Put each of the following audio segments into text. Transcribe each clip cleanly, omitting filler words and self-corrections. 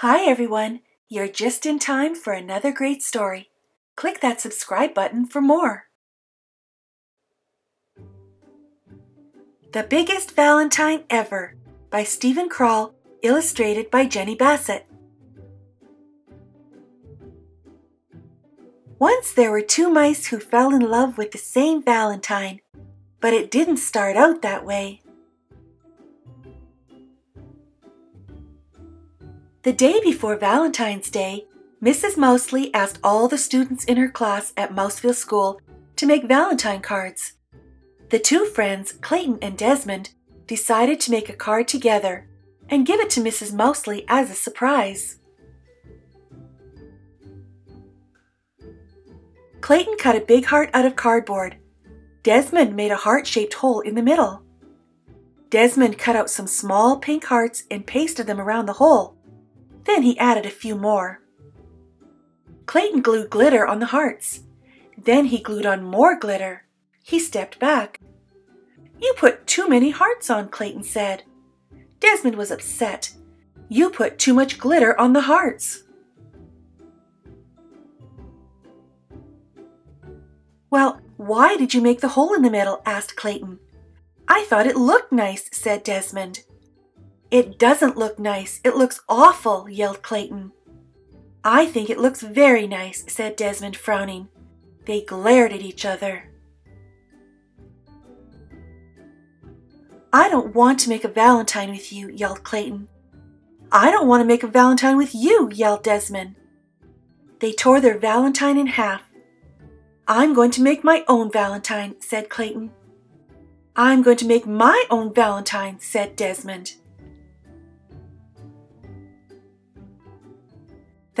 Hi everyone, you're just in time for another great story. Click that subscribe button for more. The Biggest Valentine Ever by Steven Kroll, illustrated by Jenny Bassett. Once there were two mice who fell in love with the same Valentine, but it didn't start out that way. The day before Valentine's Day, Mrs. Mousely asked all the students in her class at Mouseville School to make Valentine cards. The two friends, Clayton and Desmond, decided to make a card together and give it to Mrs. Mousely as a surprise. Clayton cut a big heart out of cardboard. Desmond made a heart-shaped hole in the middle. Desmond cut out some small pink hearts and pasted them around the hole. Then he added a few more. Clayton glued glitter on the hearts. Then he glued on more glitter. He stepped back. "You put too many hearts on," Clayton said. Desmond was upset. "You put too much glitter on the hearts." "Well, why did you make the hole in the middle?" asked Clayton. "I thought it looked nice," said Desmond. "It doesn't look nice. It looks awful," yelled Clayton. "I think it looks very nice," said Desmond, frowning. They glared at each other. "I don't want to make a Valentine with you," yelled Clayton. "I don't want to make a Valentine with you," yelled Desmond. They tore their Valentine in half. "I'm going to make my own Valentine," said Clayton. "I'm going to make my own Valentine," said Desmond.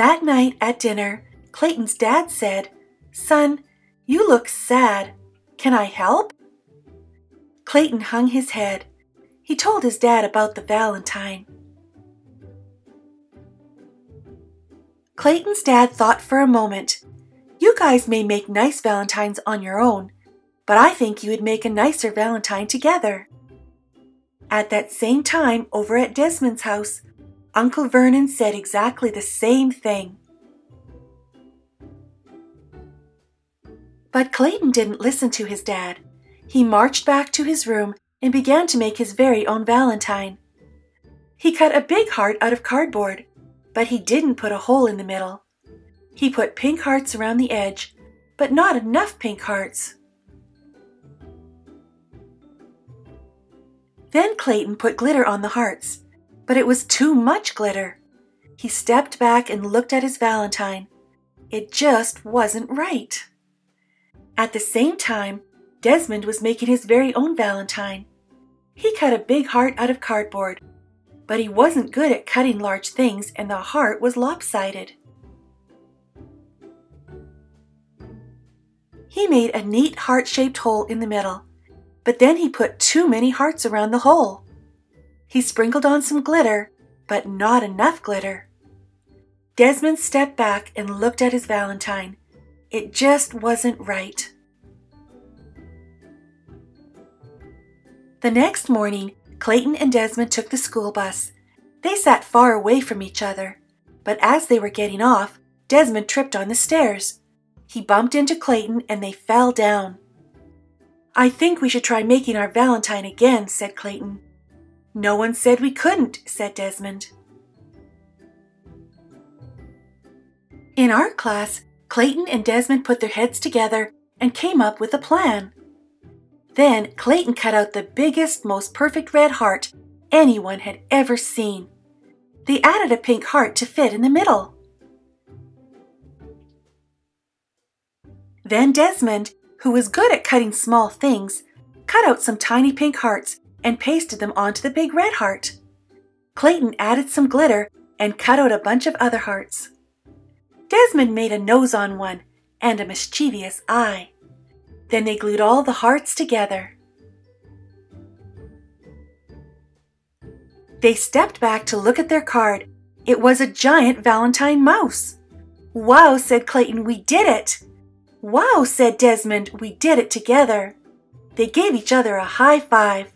That night at dinner, Clayton's dad said, "Son, you look sad. Can I help?" Clayton hung his head. He told his dad about the Valentine. Clayton's dad thought for a moment. "You guys may make nice Valentines on your own, but I think you would make a nicer Valentine together." At that same time, over at Desmond's house, Uncle Vernon said exactly the same thing. But Clayton didn't listen to his dad. He marched back to his room and began to make his very own Valentine. He cut a big heart out of cardboard, but he didn't put a hole in the middle. He put pink hearts around the edge, but not enough pink hearts. Then Clayton put glitter on the hearts. But it was too much glitter. He stepped back and looked at his Valentine. It just wasn't right. At the same time, Desmond was making his very own Valentine. He cut a big heart out of cardboard, but he wasn't good at cutting large things and the heart was lopsided. He made a neat heart-shaped hole in the middle, but then he put too many hearts around the hole. He sprinkled on some glitter, but not enough glitter. Desmond stepped back and looked at his Valentine. It just wasn't right. The next morning, Clayton and Desmond took the school bus. They sat far away from each other, but as they were getting off, Desmond tripped on the stairs. He bumped into Clayton and they fell down. "I think we should try making our Valentine again," said Clayton. "No one said we couldn't," said Desmond. In our class, Clayton and Desmond put their heads together and came up with a plan. Then Clayton cut out the biggest, most perfect red heart anyone had ever seen. They added a pink heart to fit in the middle. Then Desmond, who was good at cutting small things, cut out some tiny pink hearts and pasted them onto the big red heart. Clayton added some glitter and cut out a bunch of other hearts. Desmond made a nose on one and a mischievous eye. Then they glued all the hearts together. They stepped back to look at their card. It was a giant Valentine mouse. "Wow," said Clayton, "we did it." "Wow," said Desmond, "we did it together." They gave each other a high five.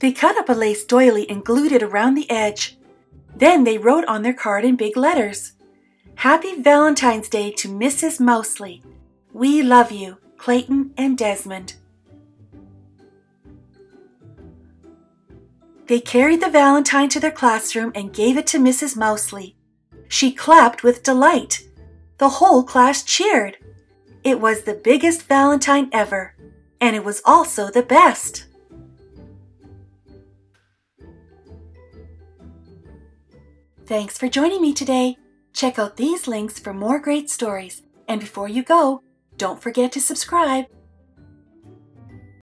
They cut up a lace doily and glued it around the edge. Then they wrote on their card in big letters, "Happy Valentine's Day to Mrs. Mousely. We love you, Clayton and Desmond." They carried the valentine to their classroom and gave it to Mrs. Mousely. She clapped with delight. The whole class cheered. It was the biggest valentine ever, and it was also the best. Thanks for joining me today. Check out these links for more great stories. And before you go, don't forget to subscribe